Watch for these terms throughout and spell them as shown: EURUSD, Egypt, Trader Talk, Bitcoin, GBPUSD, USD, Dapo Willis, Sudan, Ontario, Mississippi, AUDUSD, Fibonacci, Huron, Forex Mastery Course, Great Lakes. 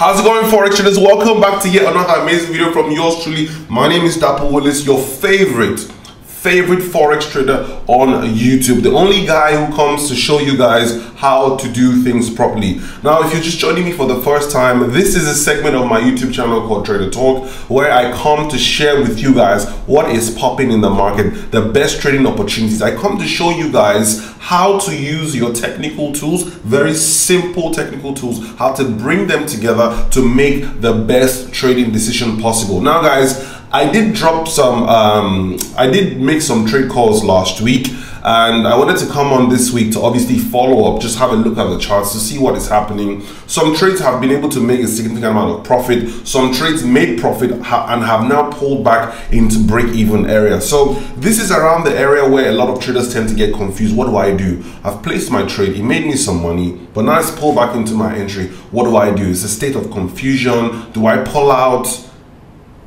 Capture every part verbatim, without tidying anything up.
How's it going, Forex traders? Welcome back to yet another amazing video from yours truly. My name is Dapo Willis, your favorite favorite Forex trader on YouTube, the only guy who comes to show you guys how to do things properly. Now, if you're just joining me for the first time, this is a segment of my YouTube channel called Trader Talk, where I come to share with you guys what is popping in the market, the best trading opportunities. I come to show you guys how to use your technical tools, very simple technical tools, how to bring them together to make the best trading decision possible. Now, guys, I did drop some, um, I did make some trade calls last week, and I wanted to come on this week to obviously follow up, just have a look at the charts to see what is happening. Some trades have been able to make a significant amount of profit. Some trades made profit ha and have now pulled back into break-even area. So this is around the area where a lot of traders tend to get confused. What do I do? I've placed my trade, it made me some money, but now it's pulled back into my entry. What do I do? It's a state of confusion. Do I pull out?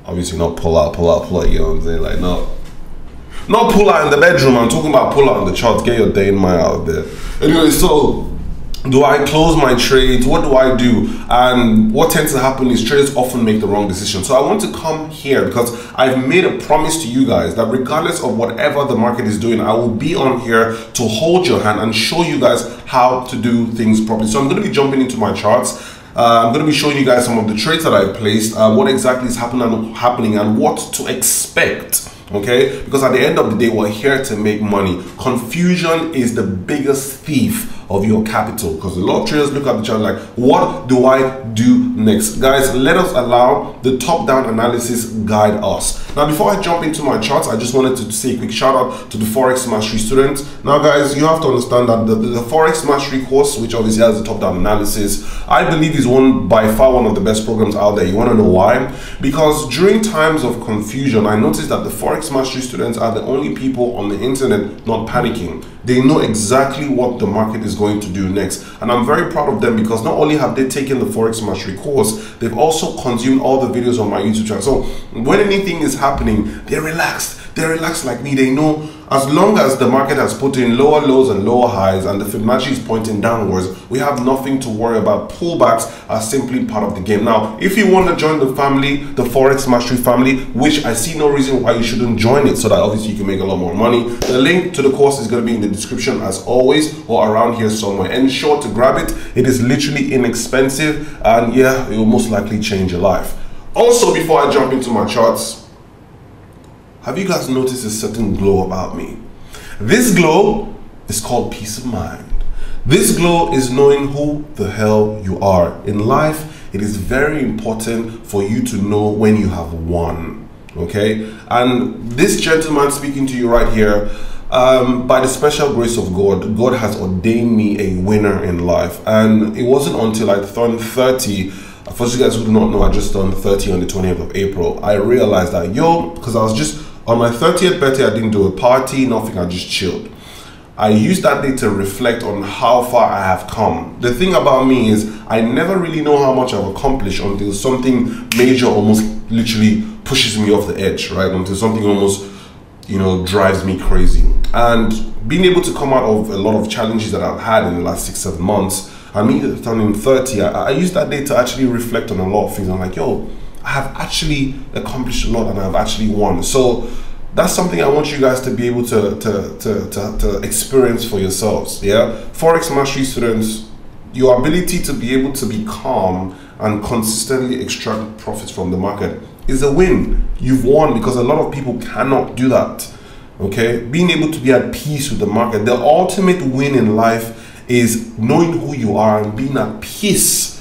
Obviously not pull out, pull out, pull out, you know what I'm saying? Like, no. Not pull out in the bedroom, I'm talking about pull out on the charts. Get your day and mine out of there. Anyway, so do I close my trades? What do I do? And what tends to happen is traders often make the wrong decision. So I want to come here because I've made a promise to you guys that regardless of whatever the market is doing, I will be on here to hold your hand and show you guys how to do things properly. So I'm going to be jumping into my charts. Uh, I'm going to be showing you guys some of the trades that I placed, uh, what exactly is happen happening and what to expect, okay? Because at the end of the day, we're here to make money. Confusion is the biggest thief of your capital, because a lot of traders look at the chart like, what do I do next? Guys, let us allow the top-down analysis guide us. Now, before I jump into my charts, I just wanted to say a quick shout out to the Forex Mastery students. Now, guys, you have to understand that the, the Forex Mastery course, which obviously has the top-down analysis, I believe is one by far one of the best programs out there. You want to know why? Because during times of confusion, I noticed that the Forex Mastery students are the only people on the internet not panicking. They know exactly what the market is going to do next, and I'm very proud of them because not only have they taken the Forex Mastery course, they've also consumed all the videos on my YouTube channel. So when anything is happening, they're relaxed. They're relaxed like me. They know as long as the market has put in lower lows and lower highs and the Fibonacci is pointing downwards, we have nothing to worry about. Pullbacks are simply part of the game. Now, if you want to join the family, the Forex Mastery family, which I see no reason why you shouldn't join it so that obviously you can make a lot more money, the link to the course is going to be in the description as always or around here somewhere. Ensure to grab it. It is literally inexpensive and yeah, it will most likely change your life. Also, before I jump into my charts, have you guys noticed a certain glow about me? This glow is called peace of mind. This glow is knowing who the hell you are. In life, it is very important for you to know when you have won, okay? And this gentleman speaking to you right here, um, by the special grace of God, God has ordained me a winner in life. And it wasn't until I turned thirty, for you guys who do not know, I just turned thirty on the twentieth of April, I realized that, yo, because I was just, on my thirtieth birthday, I didn't do a party, nothing, I just chilled. I used that day to reflect on how far I have come. The thing about me is, I never really know how much I've accomplished until something major almost literally pushes me off the edge, right? Until something almost, you know, drives me crazy. And being able to come out of a lot of challenges that I've had in the last six, seven months, I mean, turning thirty, I, I used that day to actually reflect on a lot of things. I'm like, yo, I have actually accomplished a lot and I've actually won. So that's something I want you guys to be able to, to, to, to, to experience for yourselves, yeah? Forex Mastery students, your ability to be able to be calm and consistently extract profits from the market is a win. You've won because a lot of people cannot do that, okay? Being able to be at peace with the market, the ultimate win in life is knowing who you are and being at peace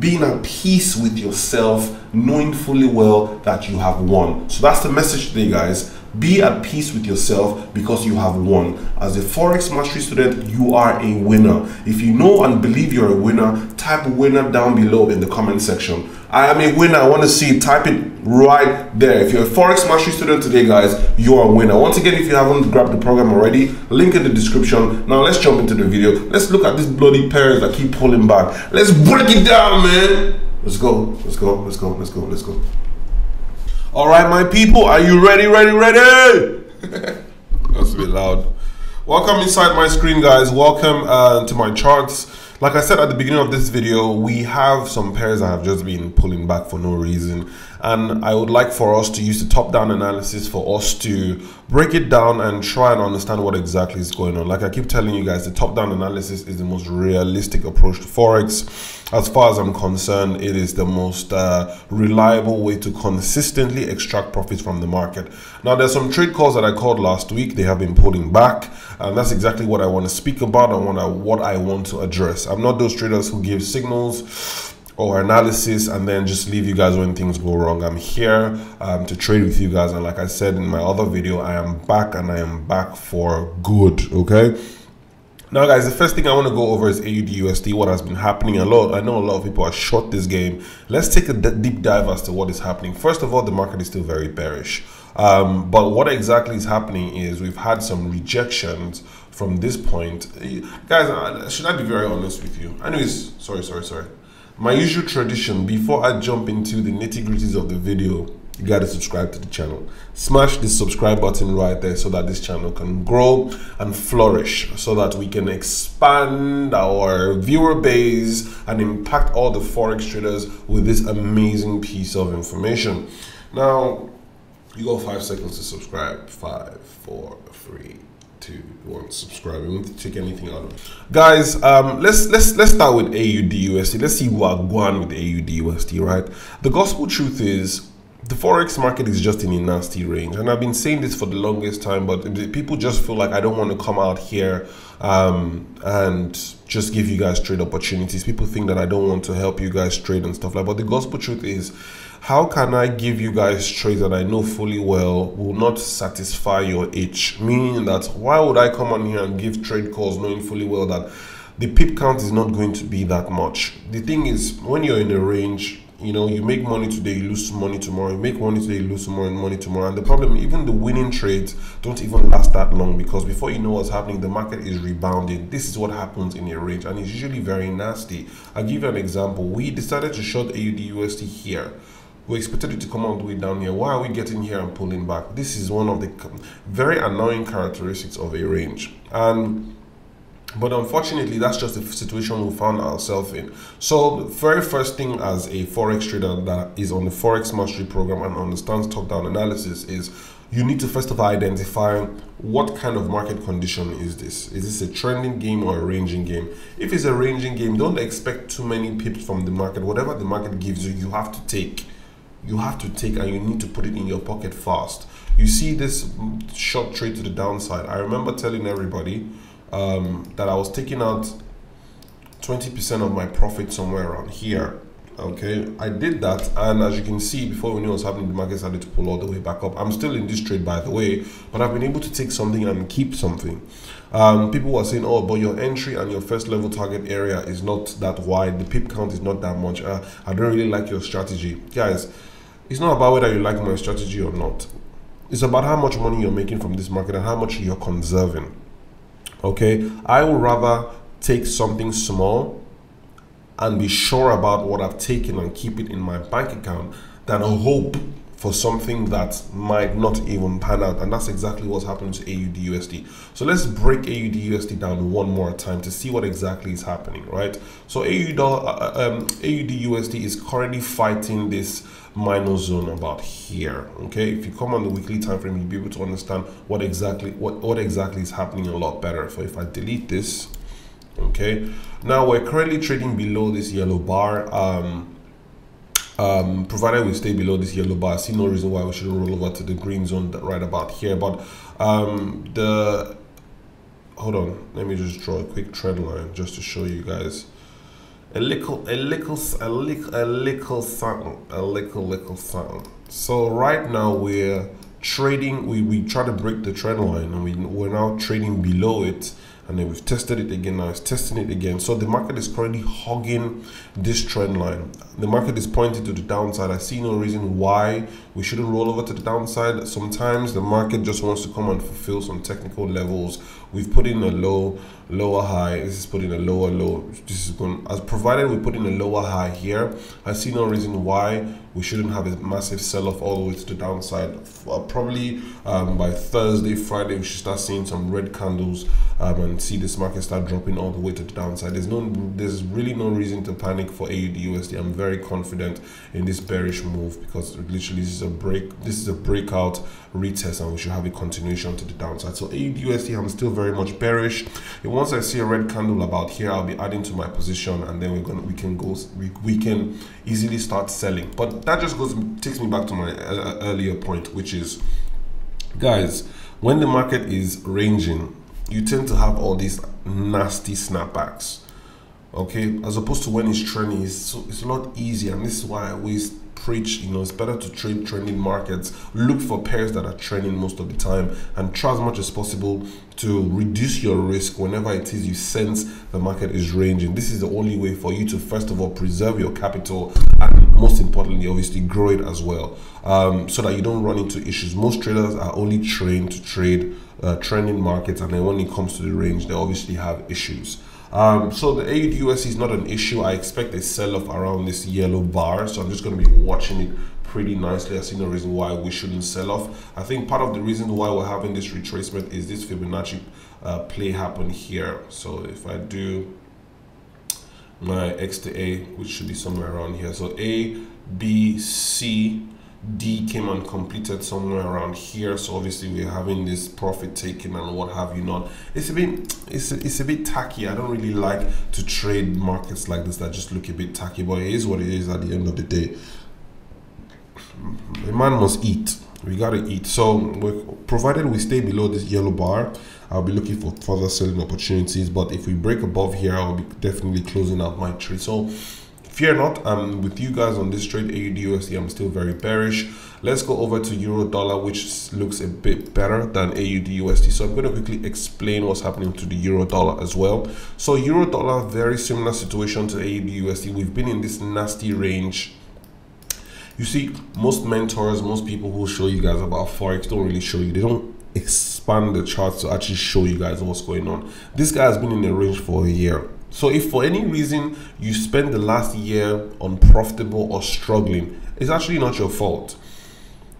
being at peace with yourself, knowing fully well that you have won. So that's the message today, guys. Be at peace with yourself because you have won. As a Forex Mastery student, you are a winner. If you know and believe you're a winner, type winner down below in the comment section. I am a winner, I want to see it, type it right there. If you're a Forex Mastery student today, guys, you are a winner. Once again, if you haven't grabbed the program already, link in the description. Now let's jump into the video. Let's look at these bloody pairs that keep pulling back. Let's break it down, man. Let's go, let's go, let's go, let's go, let's go. All right, my people, are you ready, ready, ready? That's a bit loud. Welcome inside my screen, guys. Welcome uh, to my charts. Like I said at the beginning of this video, we have some pairs that have just been pulling back for no reason, and I would like for us to use the top-down analysis for us to break it down and try and understand what exactly is going on. Like I keep telling you guys, the top-down analysis is the most realistic approach to Forex. As far as I'm concerned, it is the most uh, reliable way to consistently extract profits from the market. Now, there's some trade calls that I called last week. They have been pulling back, and that's exactly what I want to speak about and what I, what I want to address. I'm not those traders who give signals or analysis and then just leave you guys when things go wrong. I'm here um, to trade with you guys, and like I said in my other video, I am back, and I am back for good, okay? Now guys, the first thing I want to go over is A U D U S D, what has been happening a lot. I know a lot of people are short this game. Let's take a deep dive as to what is happening. First of all, the market is still very bearish. Um, but what exactly is happening is we've had some rejections from this point. Guys, should I be very honest with you? Anyways, sorry, sorry, sorry. My usual tradition, before I jump into the nitty-gritties of the video, you gotta subscribe to the channel. Smash the subscribe button right there so that this channel can grow and flourish, so that we can expand our viewer base and impact all the Forex traders with this amazing piece of information. Now, you got five seconds to subscribe. Five, four, three, two, one. Subscribe. We won't take anything out of it. Guys, um, let's let's let's start with A U D U S D. Let's see what going with A U D U S D, right? The gospel truth is, the Forex market is just in a nasty range, and I've been saying this for the longest time, but people just feel like I don't want to come out here um, and just give you guys trade opportunities. People think that I don't want to help you guys trade and stuff like that, but the gospel truth is, how can I give you guys trades that I know fully well will not satisfy your itch? Meaning that, why would I come on here and give trade calls knowing fully well that the pip count is not going to be that much? The thing is, when you're in a range, you know, you make money today, you lose money tomorrow, you make money today, you lose some more money tomorrow. And the problem, even the winning trades don't even last that long, because before you know what's happening, the market is rebounding. This is what happens in a range, and it's usually very nasty. I'll give you an example. We decided to short A U D U S D here. We expected it to come all the way down here. Why are we getting here and pulling back? This is one of the very annoying characteristics of a range. And but unfortunately, that's just the situation we found ourselves in. So the very first thing as a Forex trader that is on the Forex Mastery program and understands top-down analysis is, you need to first of all identify what kind of market condition is this. Is this a trending game or a ranging game? If it's a ranging game, don't expect too many pips from the market. Whatever the market gives you, you have to take. You have to take, and you need to put it in your pocket fast. You see this short trade to the downside. I remember telling everybody Um, that I was taking out twenty percent of my profit somewhere around here. Okay, I did that, and as you can see, before we knew what was happening, the market started to pull all the way back up. I'm still in this trade, by the way, but I've been able to take something and keep something. Um, people were saying, oh, but your entry and your first level target area is not that wide, the pip count is not that much, uh, I don't really like your strategy. Guys, it's not about whether you like my strategy or not. It's about how much money you're making from this market and how much you're conserving. Okay, I would rather take something small and be sure about what I've taken and keep it in my bank account than hope for something that might not even pan out. And that's exactly what's happening to A U D U S D. So let's break A U D U S D down one more time to see what exactly is happening, right? So A U D U S D is currently fighting this minor zone about here. Okay, if you come on the weekly time frame, you'll be able to understand what exactly what, what exactly is happening a lot better. So if I delete this, okay, now we're currently trading below this yellow bar. Um, Um, provided we stay below this yellow bar, I see no reason why we shouldn't roll over to the green zone right about here. But um, the hold on, let me just draw a quick trend line just to show you guys a little, a little, a little, a little something, a little, little something. So right now we're trading. We we try to break the trend line, and we we're now trading below it. And then we've tested it again, now it's testing it again. So the market is currently hogging this trend line. The market is pointing to the downside. I see no reason why we shouldn't roll over to the downside. Sometimes the market just wants to come and fulfill some technical levels. We've put in a low, lower high. This is putting a lower low. This is going, as provided we put in a lower high here, I see no reason why we shouldn't have a massive sell-off all the way to the downside. Probably um, by Thursday, Friday, we should start seeing some red candles um, and would see this market start dropping all the way to the downside. There's no, there's really no reason to panic for A U D U S D. I'm very confident in this bearish move because literally this is a break, this is a breakout retest, and we should have a continuation to the downside. So A U D U S D, I'm still very much bearish. And once I see a red candle about here, I'll be adding to my position, and then we're gonna we can go we, we can easily start selling. But that just goes takes me back to my earlier point, which is, guys, when the market is ranging, you tend to have all these nasty snapbacks, okay, as opposed to when it's trending. It's, so, it's a lot easier, and this is why I always preach, you know, it's better to trade trending markets. Look for pairs that are trending most of the time, and try as much as possible to reduce your risk whenever it is you sense the market is ranging. This is the only way for you to, first of all, preserve your capital, and most importantly, obviously, grow it as well, um, so that you don't run into issues. Most traders are only trained to trade uh, trending markets, and then when it comes to the range, they obviously have issues. Um, so the A U D U S D is not an issue. I expect a sell-off around this yellow bar, so I'm just going to be watching it pretty nicely. I see no reason why we shouldn't sell off. I think part of the reason why we're having this retracement is this Fibonacci uh, play happen here. So if I do my X to A, which should be somewhere around here, so A, B, C, D came and completed somewhere around here. So obviously we're having this profit taking and what have you not. It's a bit, it's a, it's a bit tacky. I don't really like to trade markets like this that just look a bit tacky, but it is what it is. At the end of the day, a man must eat. We gotta eat. So we're, provided we stay below this yellow bar, I'll be looking for further selling opportunities. But if we break above here, I'll be definitely closing out my trade. So fear not, I'm with you guys on this trade. A U D U S D, I'm still very bearish. Let's go over to euro dollar, which looks a bit better than A U D U S D. So I'm going to quickly explain what's happening to the euro dollar as well. So euro dollar, very similar situation to A U D U S D. We've been in this nasty range. You see, most mentors, most people who show you guys about Forex don't really show you. They don't expand the charts to actually show you guys what's going on. This guy has been in the range for a year. So if for any reason you spend the last year unprofitable or struggling, it's actually not your fault.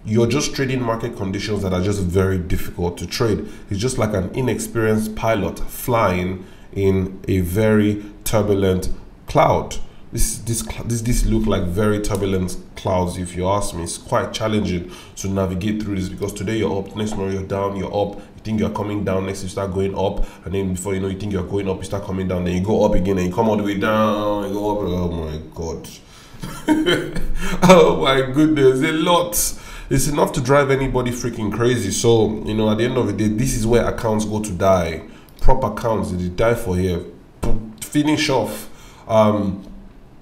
You're just trading market conditions that are just very difficult to trade. It's just like an inexperienced pilot flying in a very turbulent cloud. This, this, this, this look like very turbulent clouds, if you ask me. It's quite challenging to navigate through this, because today you're up, next morning you're down, you're up, you think you're coming down, next you start going up, and then before you know, you think you're going up, you start coming down, then you go up again, and you come all the way down, you go up. Oh my God. Oh my goodness, a lot. It's enough to drive anybody freaking crazy. So, you know, at the end of the day, this is where accounts go to die. Prop accounts, they die for here. Finish off. Um...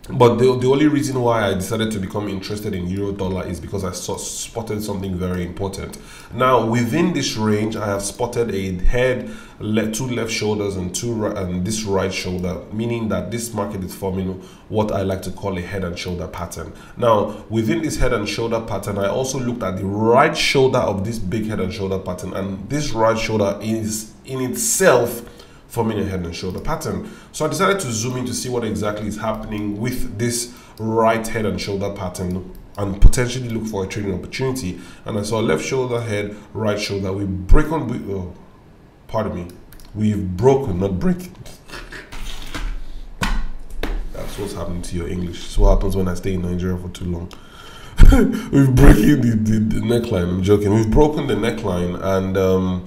But the, the only reason why I decided to become interested in euro dollar is because I saw, spotted something very important. Now, within this range, I have spotted a head, le two left shoulders and two right, and this right shoulder, meaning that this market is forming what I like to call a head and shoulder pattern. Now, within this head and shoulder pattern, I also looked at the right shoulder of this big head and shoulder pattern, and this right shoulder is in itself forming a head and shoulder pattern. So I decided to zoom in to see what exactly is happening with this right head and shoulder pattern, and potentially look for a trading opportunity. And I saw left shoulder, head, right shoulder. We break on, we, oh, pardon me, we've broken, not breaking. That's what's happening to your English. That's what happens when I stay in Nigeria for too long. We've broken the, the, the neckline. I'm joking. We've broken the neckline, and um,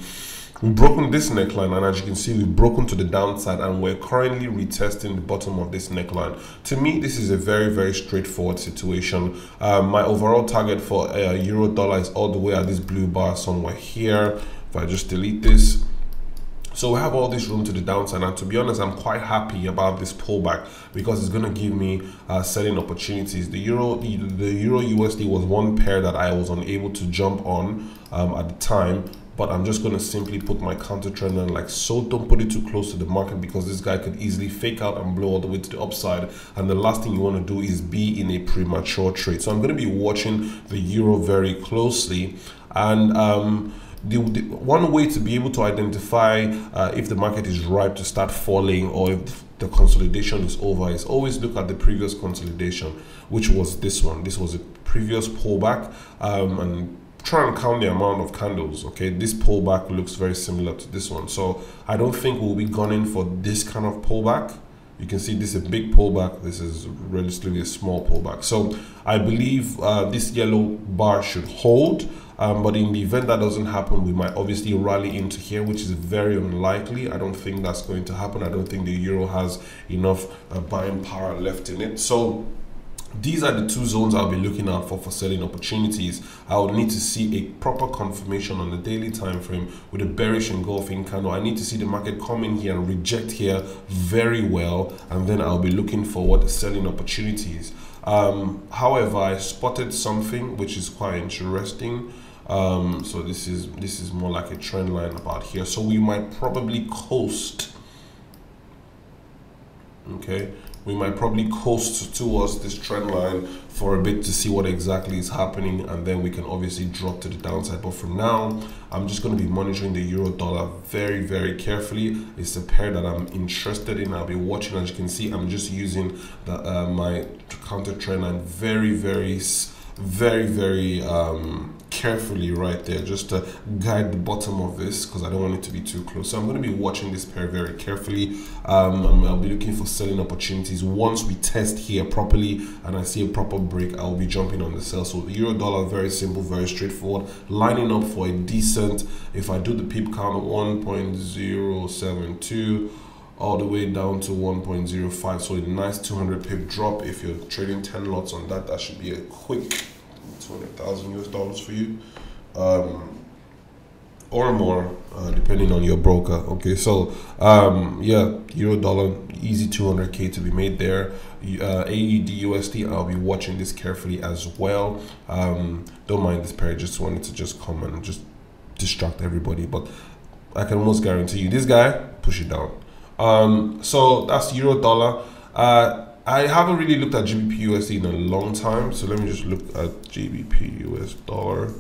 we've broken this neckline, and as you can see, we've broken to the downside, and we're currently retesting the bottom of this neckline. To me, this is a very, very straightforward situation. Um, my overall target for uh, euro dollar is all the way at this blue bar somewhere here. If I just delete this. So we have all this room to the downside, and to be honest, I'm quite happy about this pullback because it's going to give me uh, selling opportunities. The euro, the euro U S D was one pair that I was unable to jump on um, at the time. But I'm just going to simply put my counter trend on like so. Don't put it too close to the market because this guy could easily fake out and blow all the way to the upside. And the last thing you want to do is be in a premature trade. So I'm going to be watching the euro very closely. And um, the, the one way to be able to identify uh, if the market is ripe to start falling or if the consolidation is over is always look at the previous consolidation, which was this one. This was a previous pullback. Um, and try and count the amount of candles. Okay, this pullback looks very similar to this one, so I don't think we'll be gunning for this kind of pullback. You can see this is a big pullback, this is relatively a small pullback. So I believe uh, this yellow bar should hold, um, but in the event that doesn't happen, we might obviously rally into here, which is very unlikely. I don't think that's going to happen. I don't think the euro has enough uh, buying power left in it. So these are the two zones I'll be looking at for, for selling opportunities. I would need to see a proper confirmation on the daily time frame with a bearish engulfing candle. I need to see the market come in here and reject here very well, and then I'll be looking for what selling opportunities. Um, however, I spotted something which is quite interesting. Um, so this is this is more like a trend line about here. So we might probably coast. Okay. We might probably coast towards this trend line for a bit to see what exactly is happening, and then we can obviously drop to the downside. But for now, I'm just going to be monitoring the euro dollar very, very carefully. It's a pair that I'm interested in. I'll be watching. As you can see, I'm just using the, uh, my counter trend line very, very, very, very um, carefully right there, just to guide the bottom of this, because I don't want it to be too close. So I'm going to be watching this pair very carefully. um, I'll be looking for selling opportunities. Once we test here properly and I see a proper break, I'll be jumping on the sell. So the euro dollar, very simple, very straightforward, lining up for a decent, if I do the pip count, one point zero seven two all the way down to one point zero five, so a nice two hundred pip drop. If you're trading ten lots on that, that should be a quick two hundred thousand U S dollars for you, um, or more, uh, depending on your broker. Okay, so um, yeah, euro dollar, easy two hundred K to be made there. Uh, A U D U S D, I'll be watching this carefully as well. Um, don't mind this pair, just wanted to just come and just distract everybody, but I can almost guarantee you this guy push it down. Um, so that's euro dollar. Uh, I haven't really looked at G B P U S D in a long time, so let me just look at G B P U S dollar.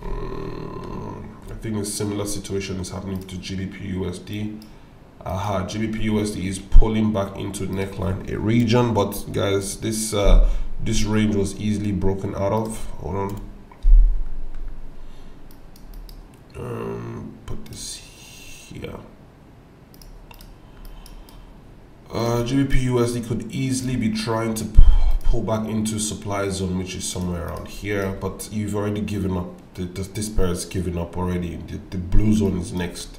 Um, I think a similar situation is happening to G B P U S D. Aha, G B P U S D is pulling back into neckline a region, but guys, this uh, this range was easily broken out of. Hold on, um, put this here. Uh, G B P U S D could easily be trying to pull back into supply zone, which is somewhere around here, but you've already given up. The, the, this pair is giving up already. The, the blue zone is next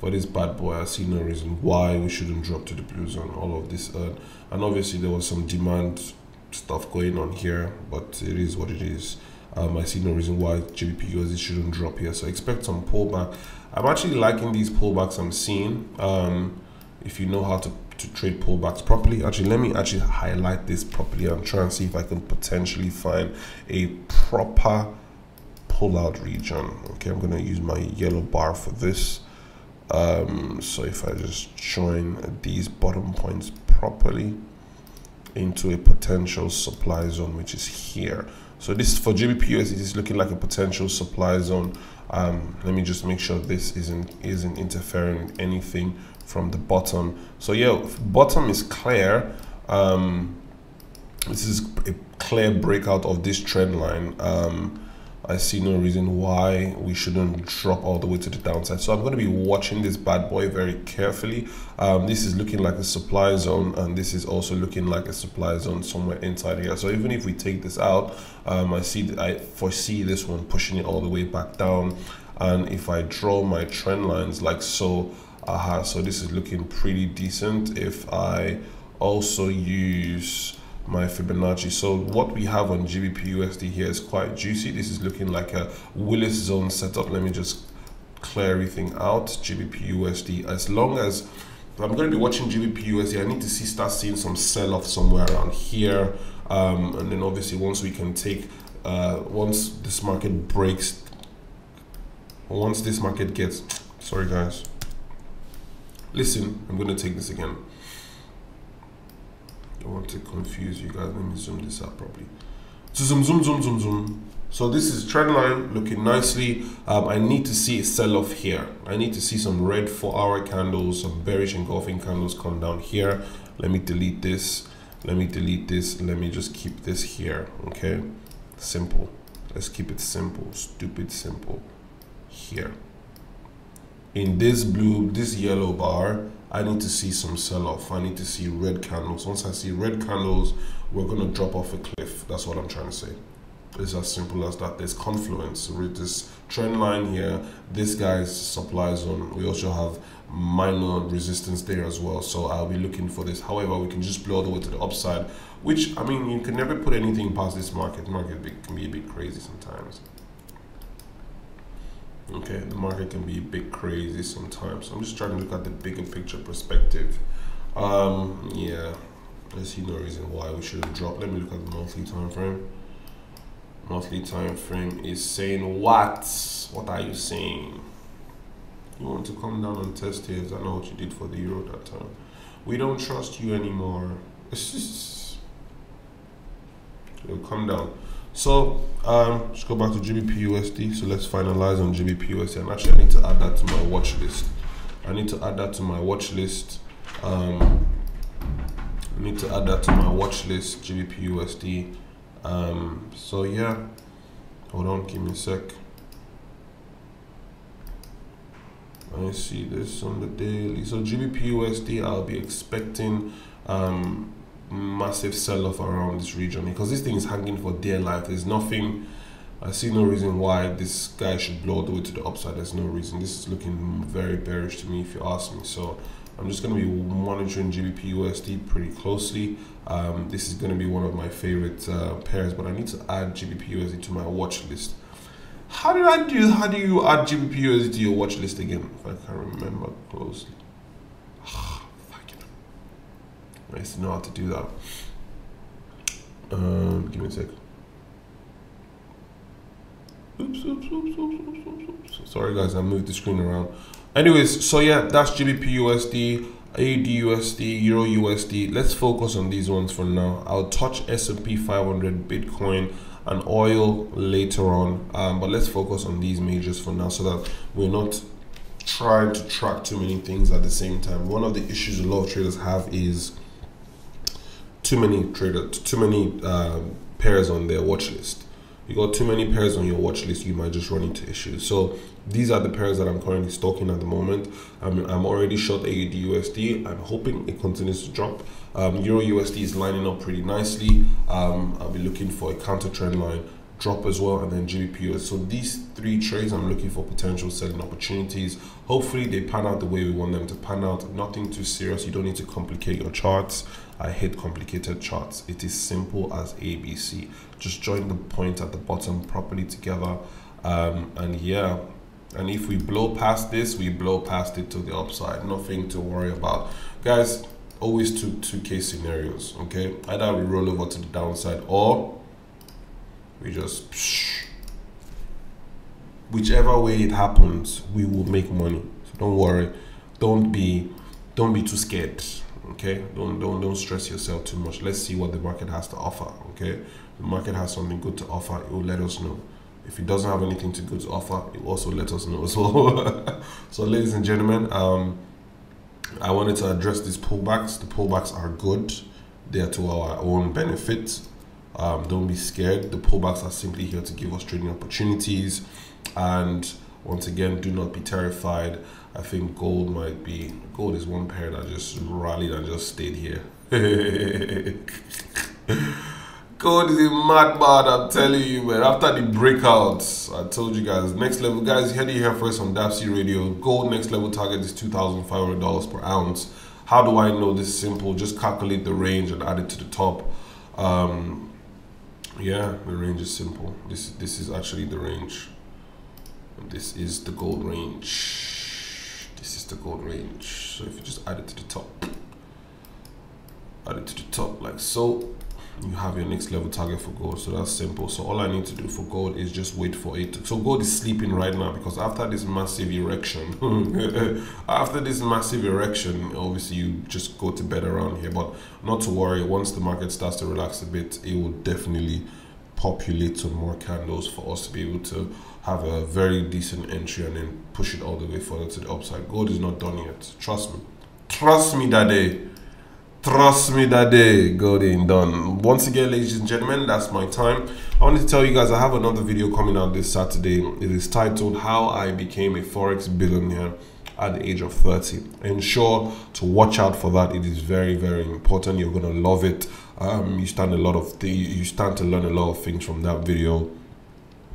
for this bad boy. I see no reason why we shouldn't drop to the blue zone. All of this, uh, and obviously there was some demand stuff going on here, but it is what it is. Um, I see no reason why G B P U S D shouldn't drop here, so expect some pullback. I'm actually liking these pullbacks I'm seeing. Um, if you know how to to trade pullbacks properly. Actually, let me actually highlight this properly and try and see if I can potentially find a proper pullout region. Okay, I'm gonna use my yellow bar for this. Um, so if I just join these bottom points properly into a potential supply zone, which is here. So this for G B P U S D, it is looking like a potential supply zone. Um, let me just make sure this isn't isn't interfering with anything from the bottom. So yeah, bottom is clear. Um, this is a clear breakout of this trend line. Um, I see no reason why we shouldn't drop all the way to the downside. So I'm going to be watching this bad boy very carefully. Um, this is looking like a supply zone, and this is also looking like a supply zone somewhere inside here. So even if we take this out, um, I see that I foresee this one pushing it all the way back down. And if I draw my trend lines like so, aha, so this is looking pretty decent. If I also use my Fibonacci, so what we have on G B P U S D here is quite juicy. This is looking like a Willis zone setup. Let me just clear everything out. G B P U S D, as long as I'm going to be watching G B P U S D, I need to see start seeing some sell-off somewhere around here, um, and then obviously once we can take uh, once this market breaks once this market gets sorry guys listen I'm going to take this again. I want to confuse you guys. Let me zoom this up properly. So zoom, zoom, zoom, zoom, zoom. So this is trend line looking nicely. Um, I need to see a sell-off here. I need to see some red four-hour candles, some bearish engulfing candles come down here. Let me delete this. Let me delete this. Let me just keep this here. Okay, simple. Let's keep it simple, stupid simple here. In this blue, this yellow bar, I need to see some sell-off. I need to see red candles. Once I see red candles, we're gonna drop off a cliff. That's what I'm trying to say. It's as simple as that. There's confluence with this trend line here. This guy's supply zone. We also have minor resistance there as well. So I'll be looking for this. However, we can just blow all the way to the upside, which, I mean, you can never put anything past this market. Market can be a bit crazy sometimes. Okay, the market can be a bit crazy sometimes. I'm just trying to look at the bigger picture perspective. Um, yeah, I see no reason why we shouldn't drop. Let me look at the monthly time frame. Monthly time frame is saying what? What are you saying? You want to come down and test here? I know what you did for the euro that time. We don't trust you anymore. It'll come down. So um, let's go back to G B P U S D. So let's finalize on G B P U S D. And actually, I need to add that to my watch list. I need to add that to my watch list. Um, I need to add that to my watch list. G B P U S D. Um, so yeah, hold on, give me a sec. I see this on the daily. So G B P U S D, I'll be expecting um, massive sell-off around this region because this thing is hanging for dear life. There's nothing. I see no reason why this guy should blow all the way to the upside. There's no reason. This is looking very bearish to me, if you ask me. So I'm just going to be monitoring G B P U S D pretty closely. Um, this is going to be one of my favorite uh, pairs, but I need to add G B P U S D to my watch list. How do I do? How do you add G B P U S D to your watch list again? If I can remember closely, oh, fucking, I used to know how to do that. Um, give me a sec. Oops, oops, oops, oops, oops, oops, oops. Sorry guys, I moved the screen around. Anyways, so yeah, that's G B P U S D, A U D U S D, EURUSD. Let's focus on these ones for now. I'll touch S and P five hundred, Bitcoin, and oil later on. Um, but let's focus on these majors for now so that we're not trying to track too many things at the same time. One of the issues a lot of traders have is too many traders, too many uh, pairs on their watch list. You got too many pairs on your watch list, you might just run into issues. So these are the pairs that I'm currently stalking at the moment. I'm, I'm already short A U D U S D. I'm hoping it continues to drop. Um, EURUSD is lining up pretty nicely. Um, I'll be looking for a counter trend line drop as well, and then G B P U S D. So these three trades, I'm looking for potential selling opportunities. Hopefully they pan out the way we want them to pan out. Nothing too serious. You don't need to complicate your charts. I hate complicated charts. It is simple as A B C. Just join the point at the bottom properly together. Um, and yeah, and if we blow past this, we blow past it to the upside. Nothing to worry about. Guys, always two, two case scenarios, okay? Either we roll over to the downside or we just, psh, whichever way it happens, we will make money. So don't worry. Don't be, don't be too scared. Okay, don't don't don't stress yourself too much. Let's see what the market has to offer. Okay, the market has something good to offer. It will let us know. If it doesn't have anything too good to offer, it will also let us know. So, so ladies and gentlemen, um, I wanted to address these pullbacks. The pullbacks are good. They are to our own benefit. Um, don't be scared. The pullbacks are simply here to give us trading opportunities. And once again, do not be terrified. I think gold might be, gold is one pair that just rallied and just stayed here. Gold is a madman, I'm telling you, man. After the breakouts, I told you guys, next level, guys, head here first on D A P C Radio. Gold next level target is two thousand five hundred dollars per ounce. How do I know this? Simple, just calculate the range and add it to the top. Um, yeah, the range is simple. This, this is actually the range. This is the gold range. This is the gold range. So if you just add it to the top, add it to the top like so, you have your next level target for gold. So that's simple. So all I need to do for gold is just wait for it to, so gold is sleeping right now because after this massive erection, after this massive erection, obviously you just go to bed around here. But not to worry, once the market starts to relax a bit, it will definitely populate some more candles for us to be able to have a very decent entry and then push it all the way further to the upside. Gold is not done yet. Trust me. Trust me, daddy. Trust me, that day golden done. Once again, ladies and gentlemen, that's my time. I wanted to tell you guys I have another video coming out this Saturday. It is titled How I Became a Forex Billionaire at the Age of thirty. Ensure to watch out for that. It is very, very important. You're gonna love it. Um, you stand a lot of you stand to learn a lot of things from that video.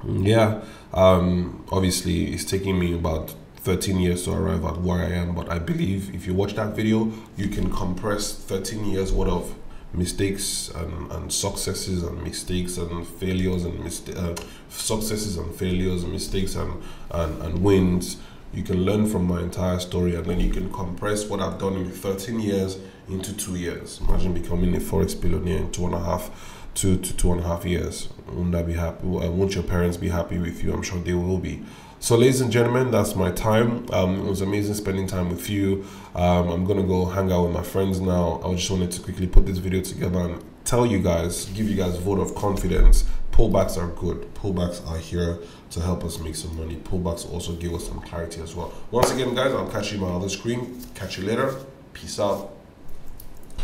Yeah. Um, obviously, it's taking me about thirteen years to arrive at where I am, but I believe if you watch that video, you can compress thirteen years worth of mistakes and, and successes and mistakes and failures and mista uh, successes and failures and mistakes and, and, and wins. You can learn from my entire story, and then you can compress what I've done in thirteen years into two years. Imagine becoming a Forex billionaire in two and a half two to two and a half years. Wouldn't that be happy? Won't your parents be happy with you? I'm sure they will be. So, ladies and gentlemen, that's my time. Um, it was amazing spending time with you. Um, I'm gonna go hang out with my friends now. I just wanted to quickly put this video together and tell you guys, give you guys a vote of confidence. Pullbacks are good. Pullbacks are here to help us make some money. Pullbacks also give us some clarity as well. Once again, guys, I'll catch you on my other screen. Catch you later. Peace out.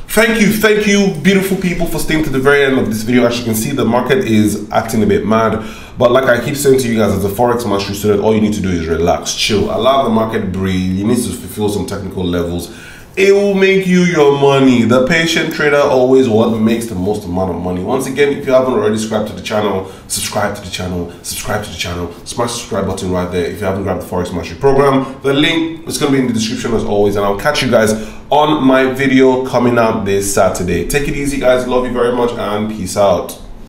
Thank you, thank you, beautiful people, for staying to the very end of this video. As you can see, the market is acting a bit mad. But like I keep saying to you guys, as a Forex Mastery student, all you need to do is relax, chill, allow the market breathe. You need to fulfill some technical levels. It will make you your money. The patient trader always what makes the most amount of money. Once again, if you haven't already subscribed to the channel, subscribe to the channel, subscribe to the channel, smash the subscribe button right there if you haven't grabbed the Forex Mastery program. The link is going to be in the description as always, and I'll catch you guys on my video coming out this Saturday. Take it easy, guys. Love you very much, and peace out.